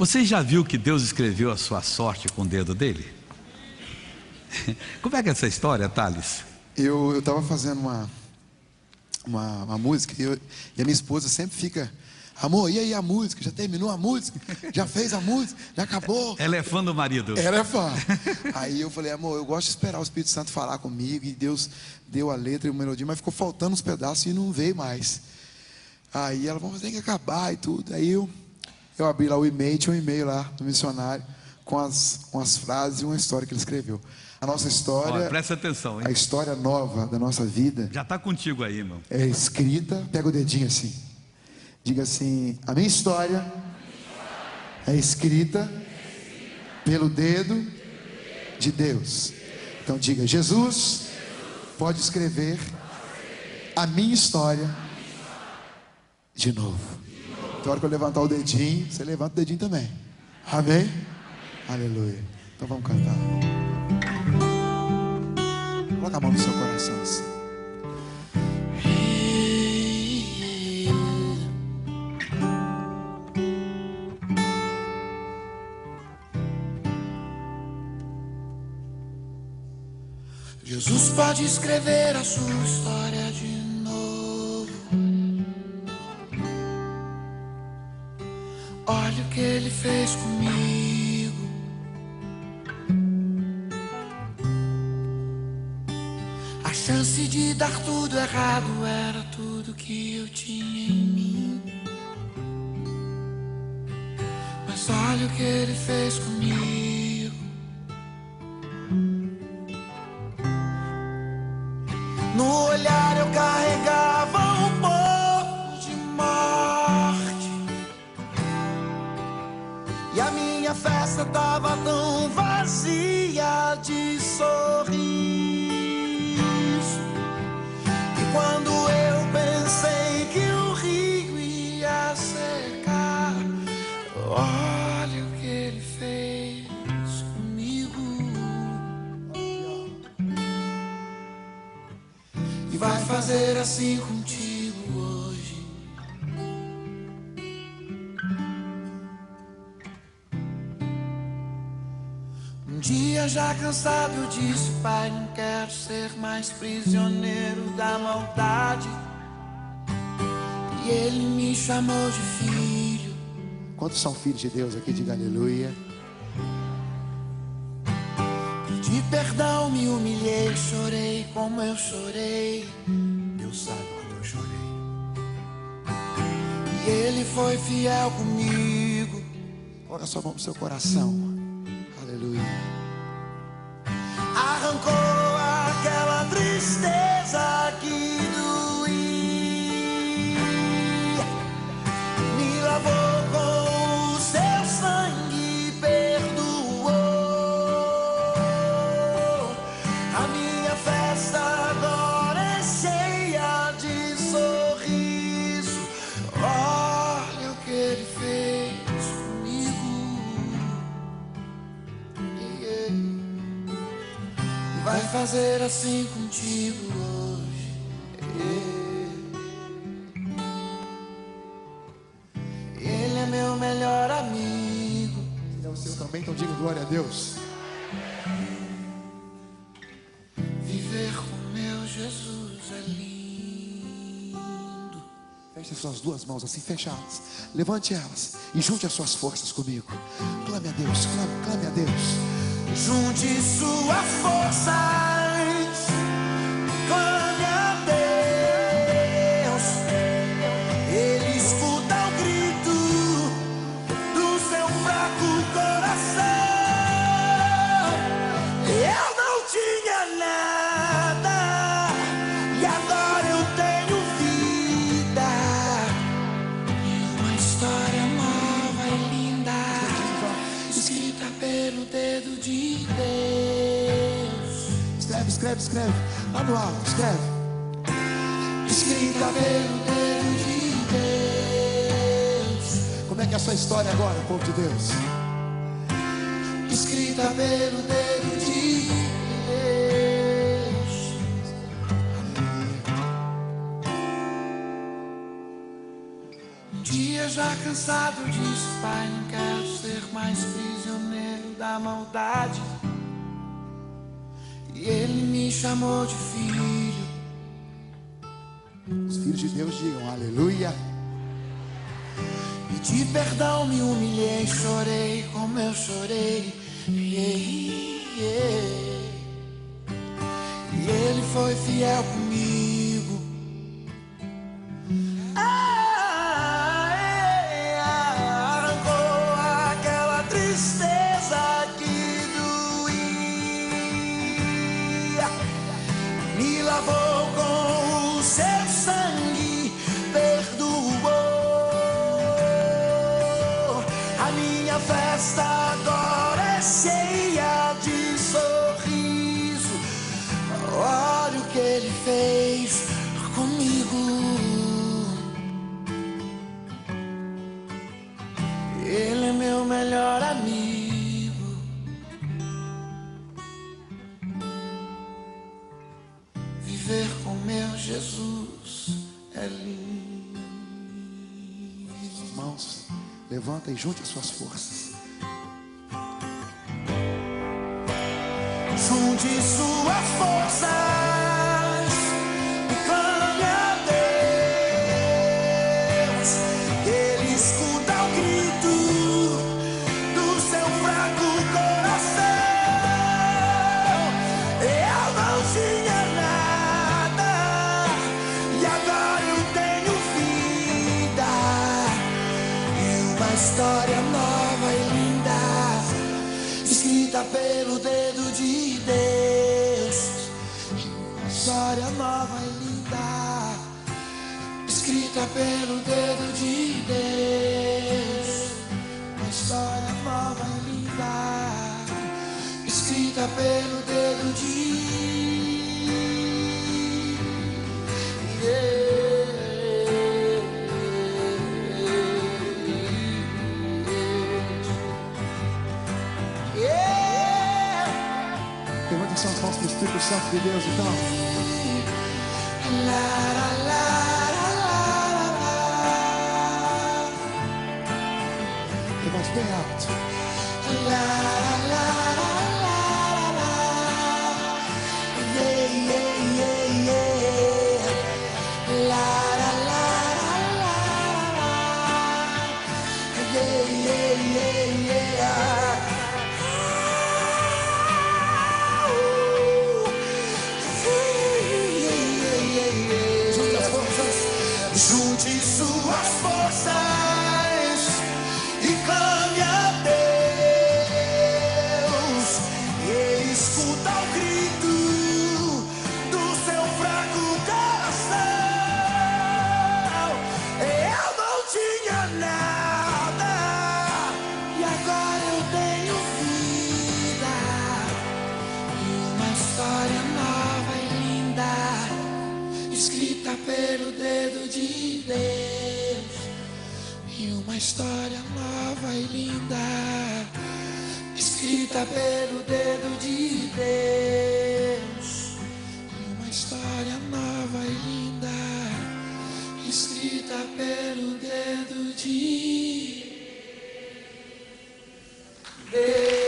Você já viu que Deus escreveu a sua sorte com o dedo dele? Como é que é essa história, Thales? Eu estava fazendo uma música e a minha esposa sempre fica: amor, e aí a música? Já terminou a música? Já fez a música? Já acabou? Ela é fã do marido. Ela é fã. Aí eu falei: amor, eu gosto de esperar o Espírito Santo falar comigo. E Deus deu a letra e a melodia, mas ficou faltando uns pedaços e não veio mais. Aí ela falou: tem que acabar e tudo. Aí eu abri lá o e-mail, tinha um e-mail lá do missionário com as frases e uma história que ele escreveu. A nossa história... Olha, presta atenção, hein? A história nova da nossa vida... Já está contigo aí, irmão. É escrita... Pega o dedinho assim. Diga assim: a minha história é escrita pelo dedo de Deus. Então diga: Jesus pode escrever a minha história de novo. Então, a hora que eu levantar o dedinho, você levanta o dedinho também. Amém? Aleluia. Então vamos cantar. Coloca a mão no seu coração assim. Jesus pode escrever a sua história de novo. Olha o que ele fez comigo. A chance de dar tudo errado era tudo que eu tinha em mim. Mas olha o que ele fez comigo. No olhar eu carregava um pouco de morte, e a minha festa tava tão vazia de sorriso. E quando eu pensei que o rio ia secar, olha o que ele fez comigo. Vai fazer assim contigo hoje. Um dia já cansado eu disse: Pai, não quero ser mais prisioneiro da maldade. E ele me chamou de filho. Quantos são filhos de Deus aqui? Diga aleluia. Pedi perdão, me humilhei, chorei como eu chorei. Deus sabe quando eu chorei. E ele foi fiel comigo. Coloca sua mão pro seu coração. Aleluia. Arrancou aquela tristeza que doía, me lavou com o seu sangue. Vai fazer assim contigo hoje. Ele é meu melhor amigo. Ele é o seu também, então diga glória a Deus. Viver com meu Jesus é lindo. Feche as suas duas mãos assim, fechadas. Levante elas e junte as suas forças comigo. Clame a Deus, clame a Deus. Junte sua força, clame a Deus. Ele escuta o grito do seu fraco coração. Eu não tinha nada e agora eu tenho vida. E uma história nova e linda, escrita pelo dedo de Deus. Escreve, lá no alto, escreve. Escrita pelo dedo de Deus. Como é que é a sua história agora, povo de Deus? Escrita pelo dedo de Deus. Um dia já cansado disse: Pai, não quero ser mais prisioneiro da maldade, e ele me chamou de filho. Os filhos de Deus digam aleluia. Pedi perdão, me humilhei, chorei como eu chorei, e ele foi fiel comigo. Arrancou aquela tristeza que doía, me lavou com o seu sangue, perdoou. A minha festa agora é cheia de sorriso. Olha o que ele fez comigo. Ele é meu melhor amigo. Viver com meu Jesus é lindo. As mãos, levanta e junte as suas forças. Junte suas forças e clame a Deus. Ele escuta o grito do seu fraco coração. Eu não tinha nada e agora eu tenho vida, e uma história nova e linda, escrita pelo dedo de Deus. História nova e linda, escrita pelo dedo de Deus. Uma história nova e linda, escrita pelo dedo de Deus. São as mãos do Espírito Santo de Deus, então. Levante bem alto. Junte suas forças e clame a Deus. Ele escuta o grito do seu fraco coração. Eu não tinha nada e agora eu tenho vida, e uma história nova e linda, escrita pelo dedo de Deus, e uma história nova e linda, escrita pelo dedo de Deus, e uma história nova e linda, escrita pelo dedo de Deus.